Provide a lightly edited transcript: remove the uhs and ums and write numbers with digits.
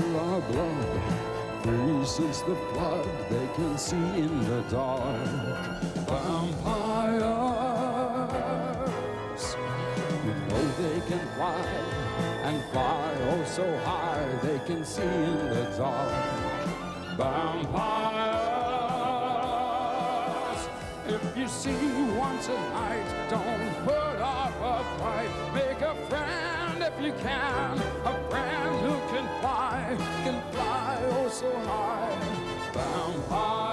through our blood. Freezes the blood they can see in the dark. Vampires, you know they can fly, and fly oh so high they can see in the dark. Vampires, if you see once a night, don't put up a fight. Make a friend if you can, a friend who can fly oh so high. Vampire.